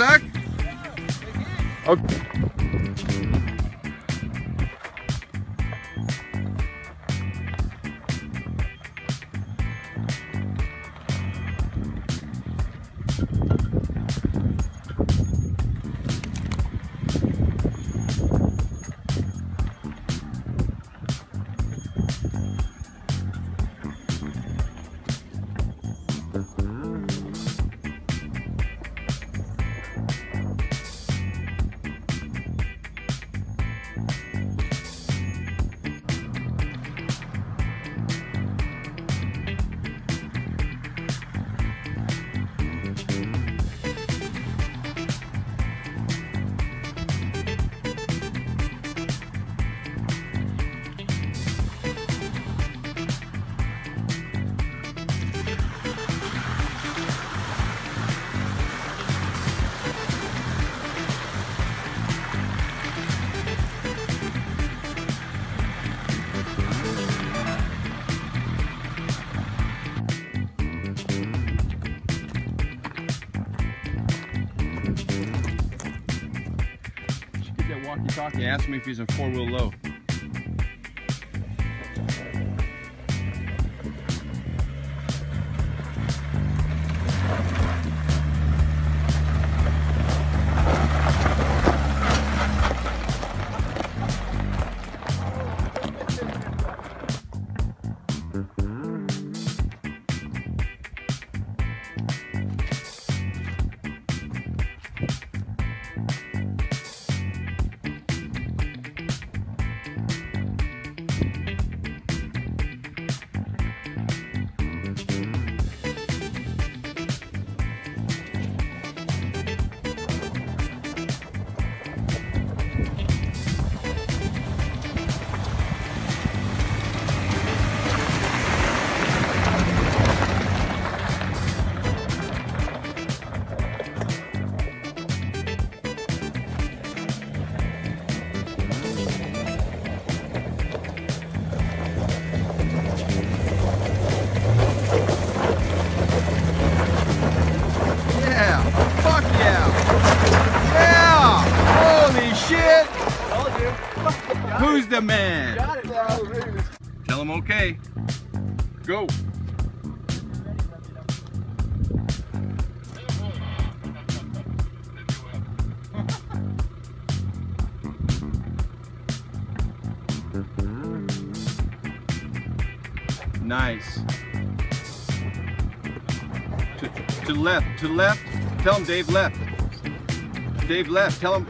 stuck? Okay. He asked me if he's in four-wheel low. Who's the man? Got it, bro. Tell him okay. Go. Nice. To left, to left. Tell him Dave left. Dave left, tell him.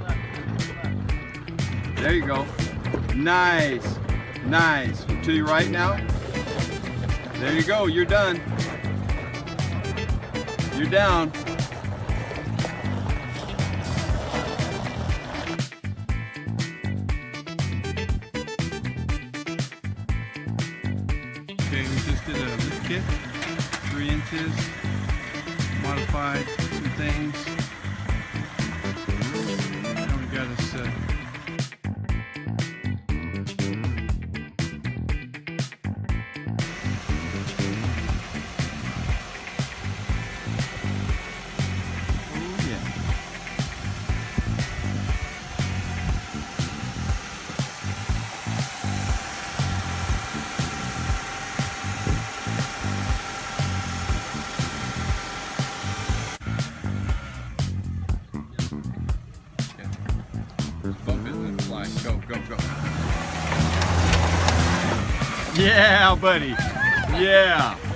There you go. Nice, nice. To your right now. There you go, you're done. You're down. Okay, we just did a lift kick, 3 inches, modified some things. Now we got us yeah, buddy. Yeah.